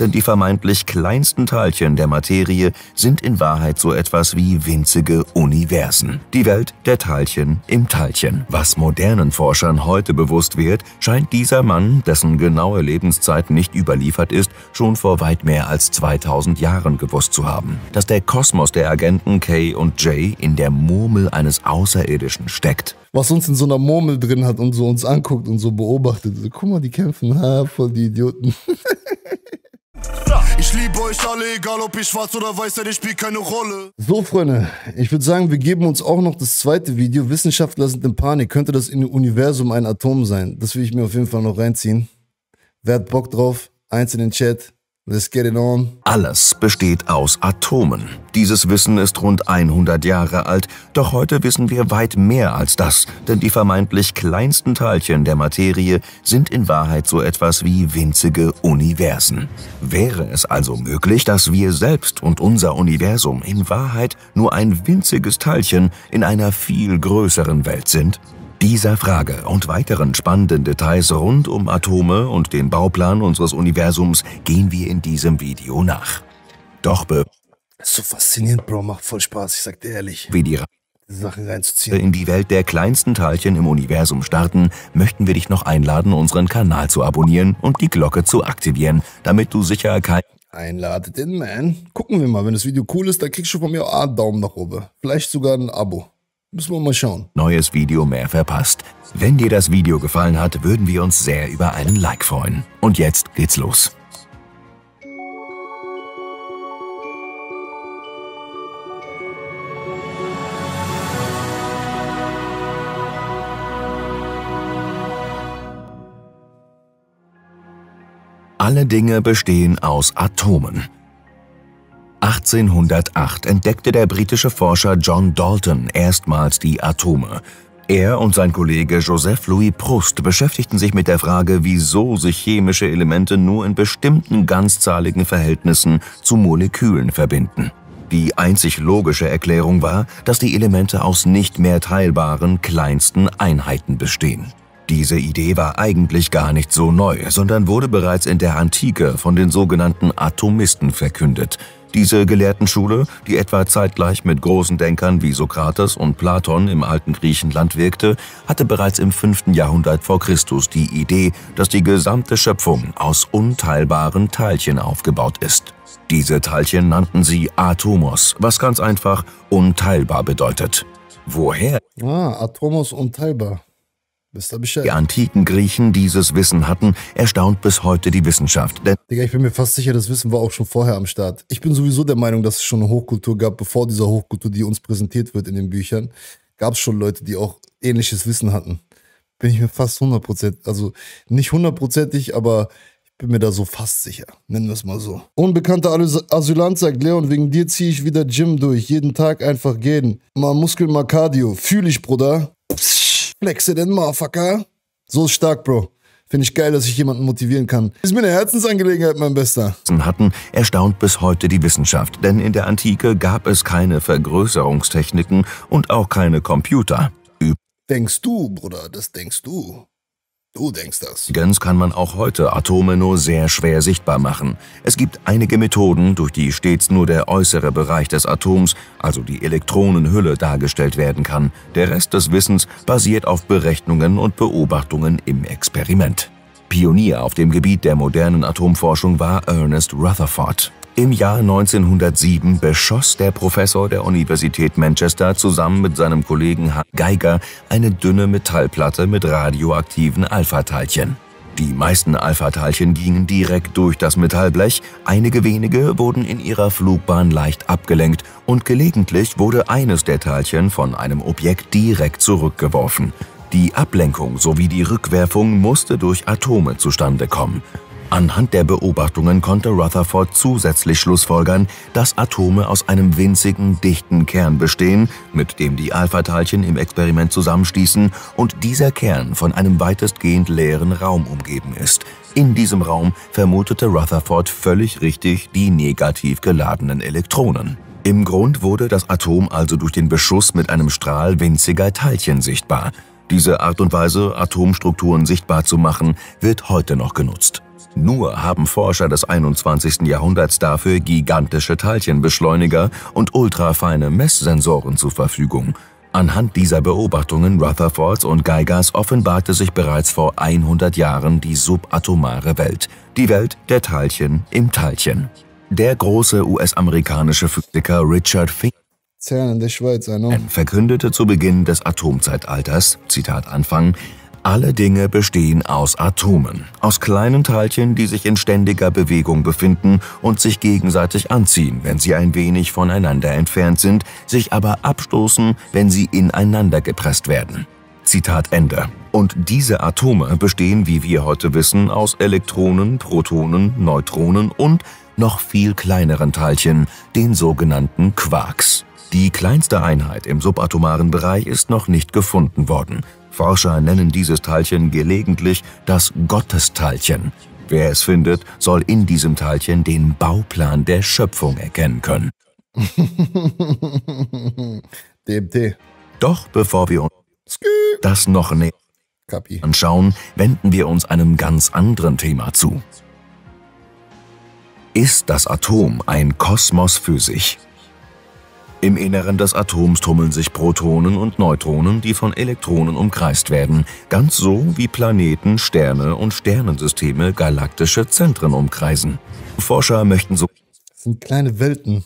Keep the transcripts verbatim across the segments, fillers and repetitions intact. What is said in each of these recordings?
denn die vermeintlich kleinsten Teilchen der Materie sind in Wahrheit so etwas wie winzige Universen. Die Welt der Teilchen im Teilchen. Was modernen Forschern heute bewusst wird, scheint dieser Mann, dessen genaue Lebenszeit nicht überliefert ist, schon vor weit mehr als zweitausend Jahren gewusst zu haben. Dass der Kosmos der Agenten K und J in der Murmel eines Außerirdischen steckt. Was uns in so einer Murmel drin hat und so uns anguckt und so beobachtet. So, guck mal, die kämpfen, ha, voll die Idioten. Ich liebe euch alle, egal ob ihr schwarz oder weiß seid, ich spiele keine Rolle. So, Freunde, ich würde sagen, wir geben uns auch noch das zweite Video. Wissenschaftler sind in Panik. Könnte das in dem Universum ein Atom sein? Das will ich mir auf jeden Fall noch reinziehen. Wer hat Bock drauf? Eins in den Chat. Let's get it on. Alles besteht aus Atomen. Dieses Wissen ist rund hundert Jahre alt, doch heute wissen wir weit mehr als das, denn die vermeintlich kleinsten Teilchen der Materie sind in Wahrheit so etwas wie winzige Universen. Wäre es also möglich, dass wir selbst und unser Universum in Wahrheit nur ein winziges Teilchen in einer viel größeren Welt sind? Dieser Frage und weiteren spannenden Details rund um Atome und den Bauplan unseres Universums gehen wir in diesem Video nach. Doch be... Das ist so faszinierend, Bro, macht voll Spaß, ich sag dir ehrlich. Wie die Sachen reinzuziehen. In die Welt der kleinsten Teilchen im Universum starten, möchten wir dich noch einladen, unseren Kanal zu abonnieren und die Glocke zu aktivieren, damit du sicher kein... Einladet den Man. Gucken wir mal, wenn das Video cool ist, dann kriegst du von mir auch einen Daumen nach oben. Vielleicht sogar ein Abo. Müssen wir mal schauen. Neues Video mehr verpasst. Wenn dir das Video gefallen hat, würden wir uns sehr über einen Like freuen. Und jetzt geht's los. Alle Dinge bestehen aus Atomen. achtzehnhundertacht entdeckte der britische Forscher John Dalton erstmals die Atome. Er und sein Kollege Joseph Louis Proust beschäftigten sich mit der Frage, wieso sich chemische Elemente nur in bestimmten ganzzahligen Verhältnissen zu Molekülen verbinden. Die einzig logische Erklärung war, dass die Elemente aus nicht mehr teilbaren kleinsten Einheiten bestehen. Diese Idee war eigentlich gar nicht so neu, sondern wurde bereits in der Antike von den sogenannten Atomisten verkündet. Diese Gelehrtenschule, die etwa zeitgleich mit großen Denkern wie Sokrates und Platon im alten Griechenland wirkte, hatte bereits im fünften Jahrhundert vor Christus die Idee, dass die gesamte Schöpfung aus unteilbaren Teilchen aufgebaut ist. Diese Teilchen nannten sie Atomos, was ganz einfach unteilbar bedeutet. Woher? Ah, Atomos unteilbar. Die antiken Griechen dieses Wissen hatten, erstaunt bis heute die Wissenschaft. Denn Digga, ich bin mir fast sicher, das Wissen war auch schon vorher am Start. Ich bin sowieso der Meinung, dass es schon eine Hochkultur gab, bevor diese Hochkultur, die uns präsentiert wird in den Büchern, gab es schon Leute, die auch ähnliches Wissen hatten. Bin ich mir fast hundert Prozent, also nicht hundertprozentig, aber ich bin mir da so fast sicher. Nennen wir es mal so. Unbekannter Asylant sagt Leon, wegen dir ziehe ich wieder Gym durch. Jeden Tag einfach gehen. Mal Muskeln, mal Cardio. Fühle ich, Bruder. Flexe den Motherfucker. So ist stark, Bro. Finde ich geil, dass ich jemanden motivieren kann. Ist mir eine Herzensangelegenheit, mein Bester. Hatten erstaunt bis heute die Wissenschaft, denn in der Antike gab es keine Vergrößerungstechniken und auch keine Computer. Üb denkst du, Bruder, das denkst du. Du denkst das. Übrigens kann man auch heute Atome nur sehr schwer sichtbar machen. Es gibt einige Methoden, durch die stets nur der äußere Bereich des Atoms, also die Elektronenhülle, dargestellt werden kann. Der Rest des Wissens basiert auf Berechnungen und Beobachtungen im Experiment. Pionier auf dem Gebiet der modernen Atomforschung war Ernest Rutherford. Im Jahr neunzehnhundertsieben beschoss der Professor der Universität Manchester zusammen mit seinem Kollegen H. Geiger eine dünne Metallplatte mit radioaktiven Alpha-Teilchen. Die meisten Alpha-Teilchen gingen direkt durch das Metallblech, einige wenige wurden in ihrer Flugbahn leicht abgelenkt und gelegentlich wurde eines der Teilchen von einem Objekt direkt zurückgeworfen. Die Ablenkung sowie die Rückwerfung musste durch Atome zustande kommen. Anhand der Beobachtungen konnte Rutherford zusätzlich schlussfolgern, dass Atome aus einem winzigen, dichten Kern bestehen, mit dem die Alpha-Teilchen im Experiment zusammenstießen, und dieser Kern von einem weitestgehend leeren Raum umgeben ist. In diesem Raum vermutete Rutherford völlig richtig die negativ geladenen Elektronen. Im Grund wurde das Atom also durch den Beschuss mit einem Strahl winziger Teilchen sichtbar. Diese Art und Weise, Atomstrukturen sichtbar zu machen, wird heute noch genutzt. Nur haben Forscher des einundzwanzigsten Jahrhunderts dafür gigantische Teilchenbeschleuniger und ultrafeine Messsensoren zur Verfügung. Anhand dieser Beobachtungen Rutherfords und Geigers offenbarte sich bereits vor hundert Jahren die subatomare Welt, die Welt der Teilchen im Teilchen. Der große U S-amerikanische Physiker Richard Feynman verkündete zu Beginn des Atomzeitalters, Zitat Anfang, alle Dinge bestehen aus Atomen, aus kleinen Teilchen, die sich in ständiger Bewegung befinden und sich gegenseitig anziehen, wenn sie ein wenig voneinander entfernt sind, sich aber abstoßen, wenn sie ineinander gepresst werden. Zitat Ende. Und diese Atome bestehen, wie wir heute wissen, aus Elektronen, Protonen, Neutronen und noch viel kleineren Teilchen, den sogenannten Quarks. Die kleinste Einheit im subatomaren Bereich ist noch nicht gefunden worden. Forscher nennen dieses Teilchen gelegentlich das Gottesteilchen. Wer es findet, soll in diesem Teilchen den Bauplan der Schöpfung erkennen können. D M T. Doch bevor wir uns das noch näher anschauen, wenden wir uns einem ganz anderen Thema zu. Ist das Atom ein Kosmos für sich? Im Inneren des Atoms tummeln sich Protonen und Neutronen, die von Elektronen umkreist werden, ganz so wie Planeten, Sterne und Sternensysteme galaktische Zentren umkreisen. Forscher möchten so das sind kleine Welten.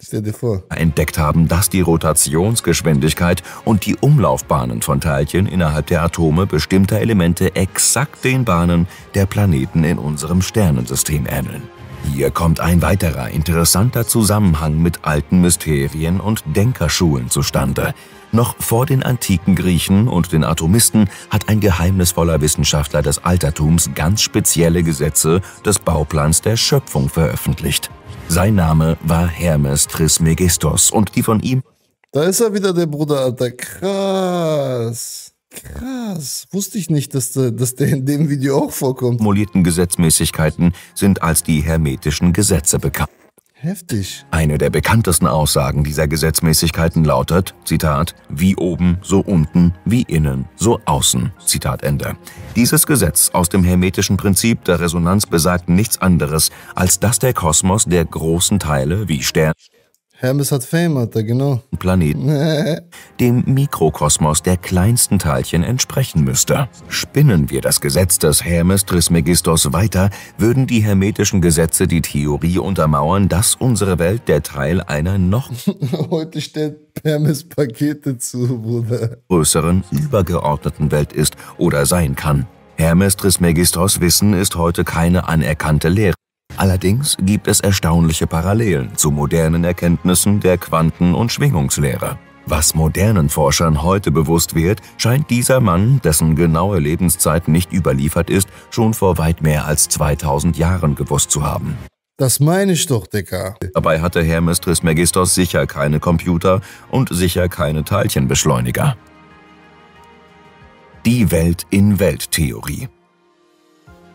Stell dir vor. entdeckt haben, dass die Rotationsgeschwindigkeit und die Umlaufbahnen von Teilchen innerhalb der Atome bestimmter Elemente exakt den Bahnen der Planeten in unserem Sternensystem ähneln. Hier kommt ein weiterer interessanter Zusammenhang mit alten Mysterien und Denkerschulen zustande. Noch vor den antiken Griechen und den Atomisten hat ein geheimnisvoller Wissenschaftler des Altertums ganz spezielle Gesetze des Bauplans der Schöpfung veröffentlicht. Sein Name war Hermes Trismegistos und die von ihm... Da ist er wieder, der Bruder, Alter. Krass. Krass, wusste ich nicht, dass der, dass der in dem Video auch vorkommt. Formulierten Gesetzmäßigkeiten sind als die hermetischen Gesetze bekannt. Heftig. Eine der bekanntesten Aussagen dieser Gesetzmäßigkeiten lautet, Zitat, wie oben, so unten, wie innen, so außen, Zitat Ende. Dieses Gesetz aus dem hermetischen Prinzip der Resonanz besagt nichts anderes, als dass der Kosmos der großen Teile wie Sterne, Hermes hat Fame, hat er, genau. Planeten, dem Mikrokosmos der kleinsten Teilchen entsprechen müsste. Spinnen wir das Gesetz des Hermes Trismegistos weiter, würden die hermetischen Gesetze die Theorie untermauern, dass unsere Welt der Teil einer noch heute stellt Hermes Pakete zu, Bruder. größeren, übergeordneten Welt ist oder sein kann. Hermes Trismegistos Wissen ist heute keine anerkannte Lehre. Allerdings gibt es erstaunliche Parallelen zu modernen Erkenntnissen der Quanten- und Schwingungslehre. Was modernen Forschern heute bewusst wird, scheint dieser Mann, dessen genaue Lebenszeit nicht überliefert ist, schon vor weit mehr als zweitausend Jahren gewusst zu haben. Das meine ich doch, Dicker. Dabei hatte Hermes Trismegistos sicher keine Computer und sicher keine Teilchenbeschleuniger. Die Welt-in-Welt-Theorie.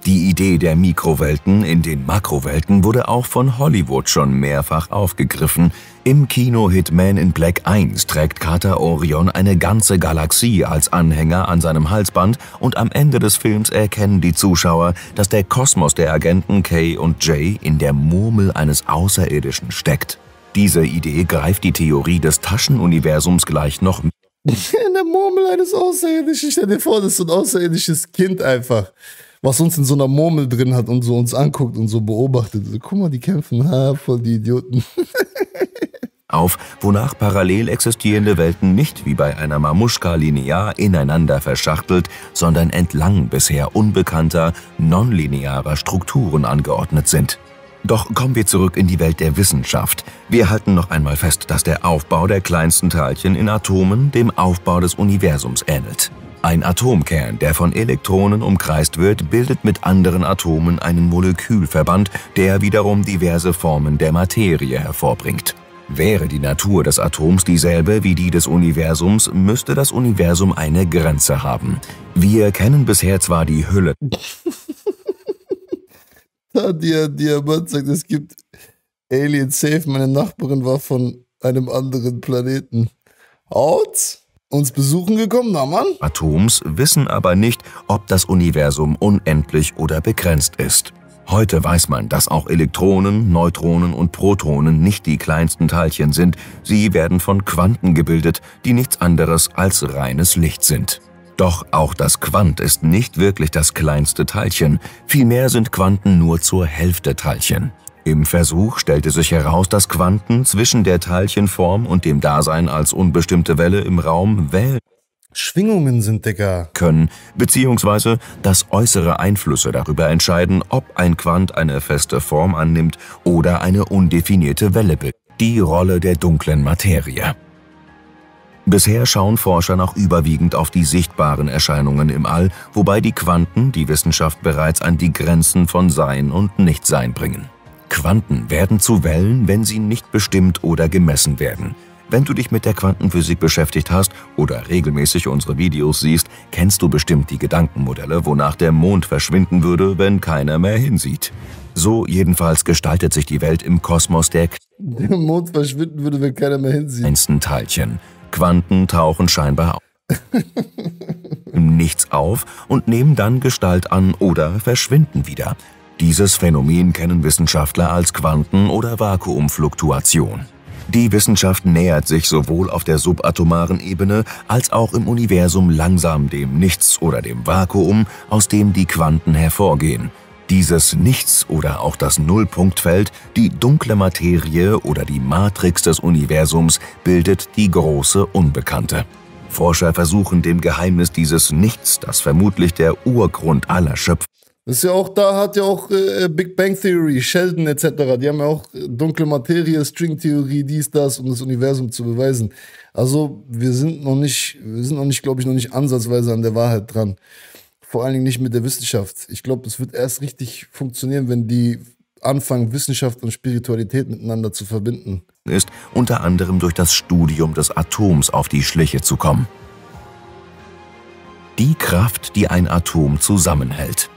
Die Idee der Mikrowelten in den Makrowelten wurde auch von Hollywood schon mehrfach aufgegriffen. Im Kino-Hit Man in Black eins trägt Carter Orion eine ganze Galaxie als Anhänger an seinem Halsband und am Ende des Films erkennen die Zuschauer, dass der Kosmos der Agenten K und J in der Murmel eines Außerirdischen steckt. Diese Idee greift die Theorie des Taschenuniversums gleich noch mit. In der Murmel eines Außerirdischen, stell dir vor, das ist so ein außerirdisches Kind einfach, was uns in so einer Murmel drin hat und so uns anguckt und so beobachtet. So, guck mal, die kämpfen, ha, voll die Idioten. Auf, wonach parallel existierende Welten nicht wie bei einer Mamuschka linear ineinander verschachtelt, sondern entlang bisher unbekannter, nonlinearer Strukturen angeordnet sind. Doch kommen wir zurück in die Welt der Wissenschaft. Wir halten noch einmal fest, dass der Aufbau der kleinsten Teilchen in Atomen dem Aufbau des Universums ähnelt. Ein Atomkern, der von Elektronen umkreist wird, bildet mit anderen Atomen einen Molekülverband, der wiederum diverse Formen der Materie hervorbringt. Wäre die Natur des Atoms dieselbe wie die des Universums, müsste das Universum eine Grenze haben. Wir kennen bisher zwar die Hülle. Da der Diamant sagt, es gibt Alien Safe, meine Nachbarin war von einem anderen Planeten. Out? Uns besuchen gekommen, na Mann? Atoms wissen aber nicht, ob das Universum unendlich oder begrenzt ist. Heute weiß man, dass auch Elektronen, Neutronen und Protonen nicht die kleinsten Teilchen sind. Sie werden von Quanten gebildet, die nichts anderes als reines Licht sind. Doch auch das Quant ist nicht wirklich das kleinste Teilchen. Vielmehr sind Quanten nur zur Hälfte Teilchen. Im Versuch stellte sich heraus, dass Quanten zwischen der Teilchenform und dem Dasein als unbestimmte Welle im Raum wählen. Schwingungen sind dicker. Können, beziehungsweise, dass äußere Einflüsse darüber entscheiden, ob ein Quant eine feste Form annimmt oder eine undefinierte Welle bildet. Die Rolle der dunklen Materie. Bisher schauen Forscher noch überwiegend auf die sichtbaren Erscheinungen im All, wobei die Quanten die Wissenschaft bereits an die Grenzen von Sein und Nichtsein bringen. Quanten werden zu Wellen, wenn sie nicht bestimmt oder gemessen werden. Wenn du dich mit der Quantenphysik beschäftigt hast oder regelmäßig unsere Videos siehst, kennst du bestimmt die Gedankenmodelle, wonach der Mond verschwinden würde, wenn keiner mehr hinsieht. So jedenfalls gestaltet sich die Welt im Kosmos der, der Mond verschwinden würde, wenn keiner mehr hinsieht. Kleinsten Teilchen. Quanten tauchen scheinbar nichts auf und nehmen dann Gestalt an oder verschwinden wieder. Dieses Phänomen kennen Wissenschaftler als Quanten- oder Vakuumfluktuation. Die Wissenschaft nähert sich sowohl auf der subatomaren Ebene als auch im Universum langsam dem Nichts oder dem Vakuum, aus dem die Quanten hervorgehen. Dieses Nichts oder auch das Nullpunktfeld, die dunkle Materie oder die Matrix des Universums bildet die große Unbekannte. Forscher versuchen dem Geheimnis dieses Nichts, das vermutlich der Urgrund aller Schöpfung. Das ist ja auch, da hat ja auch äh, Big Bang Theory, Sheldon et cetera. Die haben ja auch dunkle Materie, Stringtheorie, dies, das, um das Universum zu beweisen. Also wir sind noch nicht, wir sind noch nicht, glaube ich, noch nicht ansatzweise an der Wahrheit dran. Vor allen Dingen nicht mit der Wissenschaft. Ich glaube, es wird erst richtig funktionieren, wenn die anfangen, Wissenschaft und Spiritualität miteinander zu verbinden. Ist unter anderem durch das Studium des Atoms auf die Schliche zu kommen. Die Kraft, die ein Atom zusammenhält.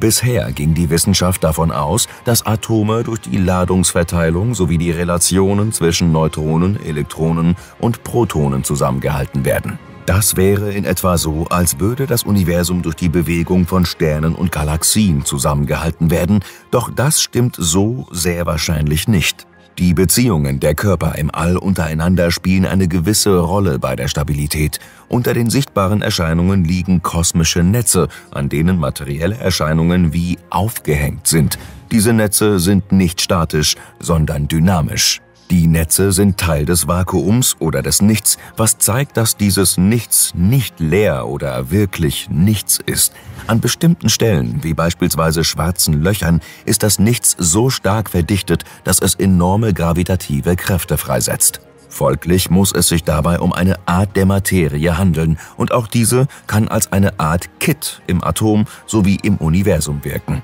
Bisher ging die Wissenschaft davon aus, dass Atome durch die Ladungsverteilung sowie die Relationen zwischen Neutronen, Elektronen und Protonen zusammengehalten werden. Das wäre in etwa so, als würde das Universum durch die Bewegung von Sternen und Galaxien zusammengehalten werden, doch das stimmt so sehr wahrscheinlich nicht. Die Beziehungen der Körper im All untereinander spielen eine gewisse Rolle bei der Stabilität. Unter den sichtbaren Erscheinungen liegen kosmische Netze, an denen materielle Erscheinungen wie aufgehängt sind. Diese Netze sind nicht statisch, sondern dynamisch. Die Netze sind Teil des Vakuums oder des Nichts, was zeigt, dass dieses Nichts nicht leer oder wirklich nichts ist. An bestimmten Stellen, wie beispielsweise schwarzen Löchern, ist das Nichts so stark verdichtet, dass es enorme gravitative Kräfte freisetzt. Folglich muss es sich dabei um eine Art der Materie handeln und auch diese kann als eine Art Kit im Atom sowie im Universum wirken.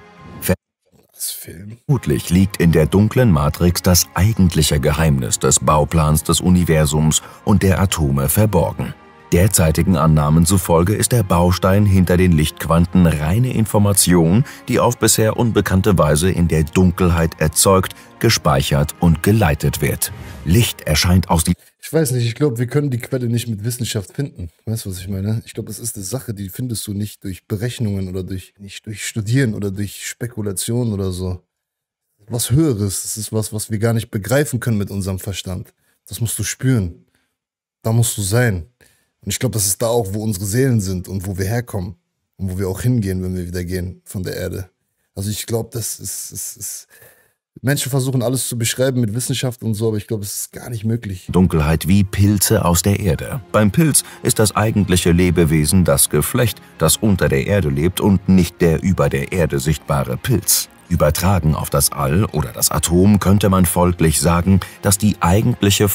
Vermutlich liegt in der dunklen Matrix das eigentliche Geheimnis des Bauplans des Universums und der Atome verborgen. Derzeitigen Annahmen zufolge ist der Baustein hinter den Lichtquanten reine Information, die auf bisher unbekannte Weise in der Dunkelheit erzeugt, gespeichert und geleitet wird. Licht erscheint aus die... Ich weiß nicht, ich glaube, wir können die Quelle nicht mit Wissenschaft finden. Weißt du, was ich meine? Ich glaube, das ist eine Sache, die findest du nicht durch Berechnungen oder durch, nicht durch Studieren oder durch Spekulationen oder so. Was Höheres, das ist was, was wir gar nicht begreifen können mit unserem Verstand. Das musst du spüren. Da musst du sein. Und ich glaube, das ist da auch, wo unsere Seelen sind und wo wir herkommen. Und wo wir auch hingehen, wenn wir wieder gehen von der Erde. Also ich glaube, das ist, ist, ist... Menschen versuchen alles zu beschreiben mit Wissenschaft und so, aber ich glaube, es ist gar nicht möglich. Dunkelheit wie Pilze aus der Erde. Beim Pilz ist das eigentliche Lebewesen das Geflecht, das unter der Erde lebt und nicht der über der Erde sichtbare Pilz. Übertragen auf das All oder das Atom könnte man folglich sagen, dass die eigentliche...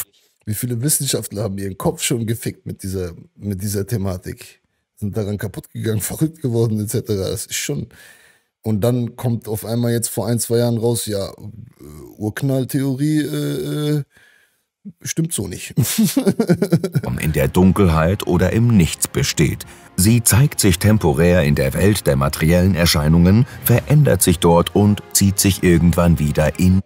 Wie viele Wissenschaftler haben ihren Kopf schon gefickt mit dieser, mit dieser Thematik? Sind daran kaputt gegangen, verrückt geworden et cetera. Das ist schon... Und dann kommt auf einmal jetzt vor ein, zwei Jahren raus, ja, Urknalltheorie äh, stimmt so nicht. In der Dunkelheit oder im Nichts besteht. Sie zeigt sich temporär in der Welt der materiellen Erscheinungen, verändert sich dort und zieht sich irgendwann wieder in...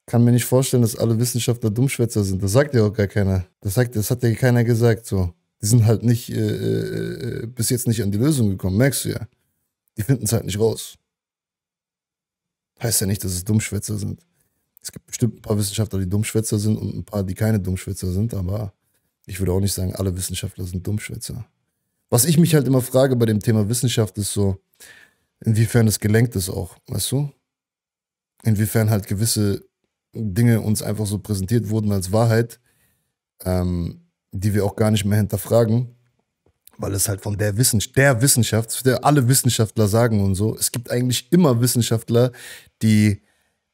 Ich kann mir nicht vorstellen, dass alle Wissenschaftler Dummschwätzer sind. Das sagt ja auch gar keiner. Das, sagt, das hat ja keiner gesagt. So. Die sind halt nicht äh, bis jetzt nicht an die Lösung gekommen, merkst du ja. Die finden es halt nicht raus. heißt ja nicht, dass es Dummschwätzer sind. Es gibt bestimmt ein paar Wissenschaftler, die Dummschwätzer sind und ein paar, die keine Dummschwätzer sind, aber ich würde auch nicht sagen, alle Wissenschaftler sind Dummschwätzer. Was ich mich halt immer frage bei dem Thema Wissenschaft ist so, inwiefern das gelenkt ist auch, weißt du? Inwiefern halt gewisse Dinge uns einfach so präsentiert wurden als Wahrheit, ähm, die wir auch gar nicht mehr hinterfragen, weil es halt von der, Wissen, der Wissenschaft, der alle Wissenschaftler sagen und so, es gibt eigentlich immer Wissenschaftler, die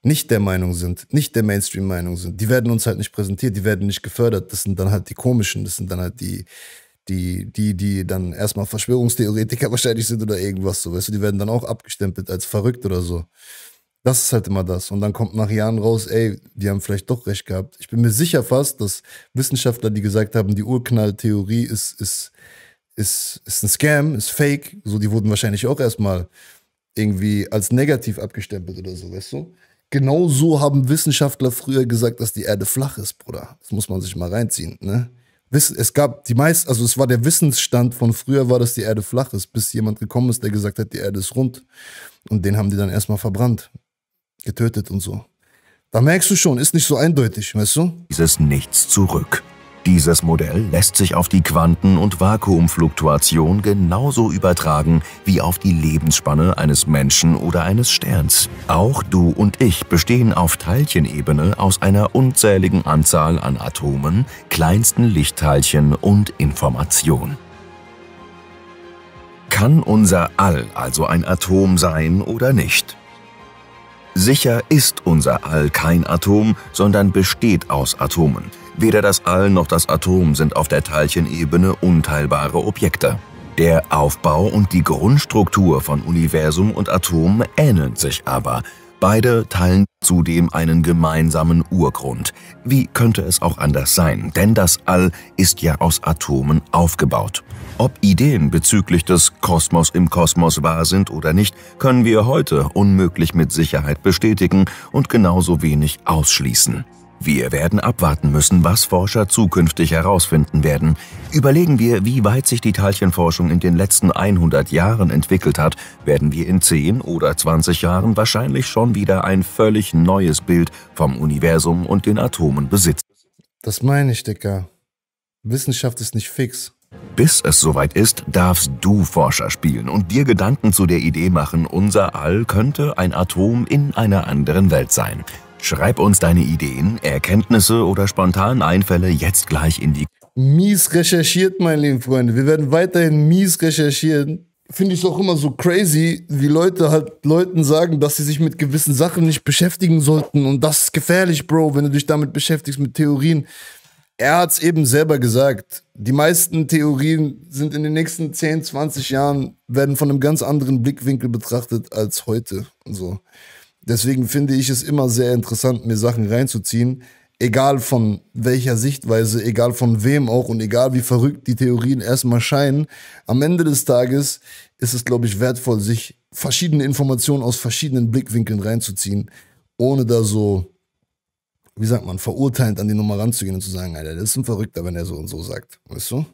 nicht der Meinung sind, nicht der Mainstream-Meinung sind. Die werden uns halt nicht präsentiert, die werden nicht gefördert. Das sind dann halt die komischen, das sind dann halt die, die, die, die dann erstmal Verschwörungstheoretiker wahrscheinlich sind oder irgendwas so, weißt du, die werden dann auch abgestempelt als verrückt oder so. Das ist halt immer das. Und dann kommt nach Jahren raus, ey, die haben vielleicht doch recht gehabt. Ich bin mir sicher fast, dass Wissenschaftler, die gesagt haben, die Urknalltheorie ist, ist, ist, ist ein Scam, ist fake, so, die wurden wahrscheinlich auch erstmal irgendwie als negativ abgestempelt oder so, weißt du? Genau so haben Wissenschaftler früher gesagt, dass die Erde flach ist, Bruder. Das muss man sich mal reinziehen, ne? Es gab die meisten, also es war der Wissensstand von früher war, dass die Erde flach ist, bis jemand gekommen ist, der gesagt hat, die Erde ist rund. Und den haben die dann erstmal verbrannt, getötet und so. Da merkst du schon, ist nicht so eindeutig, weißt du? Dieses Nichts zurück. Dieses Modell lässt sich auf die Quanten- und Vakuumfluktuation genauso übertragen wie auf die Lebensspanne eines Menschen oder eines Sterns. Auch du und ich bestehen auf Teilchenebene aus einer unzähligen Anzahl an Atomen, kleinsten Lichtteilchen und Information. Kann unser All also ein Atom sein oder nicht? Sicher ist unser All kein Atom, sondern besteht aus Atomen. Weder das All noch das Atom sind auf der Teilchenebene unteilbare Objekte. Der Aufbau und die Grundstruktur von Universum und Atom ähneln sich aber. Beide teilen zudem einen gemeinsamen Urgrund. Wie könnte es auch anders sein? Denn das All ist ja aus Atomen aufgebaut. Ob Ideen bezüglich des Kosmos im Kosmos wahr sind oder nicht, können wir heute unmöglich mit Sicherheit bestätigen und genauso wenig ausschließen. Wir werden abwarten müssen, was Forscher zukünftig herausfinden werden. Überlegen wir, wie weit sich die Teilchenforschung in den letzten hundert Jahren entwickelt hat, werden wir in zehn oder zwanzig Jahren wahrscheinlich schon wieder ein völlig neues Bild vom Universum und den Atomen besitzen. Das meine ich, Dicker. Wissenschaft ist nicht fix. Bis es soweit ist, darfst du Forscher spielen und dir Gedanken zu der Idee machen, unser All könnte ein Atom in einer anderen Welt sein. Schreib uns deine Ideen, Erkenntnisse oder spontanen Einfälle jetzt gleich in die... Mies recherchiert, meine lieben Freunde. Wir werden weiterhin mies recherchieren. Finde ich es auch immer so crazy, wie Leute halt Leuten sagen, dass sie sich mit gewissen Sachen nicht beschäftigen sollten. Und das ist gefährlich, Bro, wenn du dich damit beschäftigst, mit Theorien. Er hat es eben selber gesagt. Die meisten Theorien sind in den nächsten zehn, zwanzig Jahren, werden von einem ganz anderen Blickwinkel betrachtet als heute und so. Deswegen finde ich es immer sehr interessant, mir Sachen reinzuziehen, egal von welcher Sichtweise, egal von wem auch und egal wie verrückt die Theorien erstmal scheinen. Am Ende des Tages ist es, glaube ich, wertvoll, sich verschiedene Informationen aus verschiedenen Blickwinkeln reinzuziehen, ohne da so, wie sagt man, verurteilend an die Nummer ranzugehen und zu sagen, Alter, das ist ein Verrückter, wenn er so und so sagt, weißt du?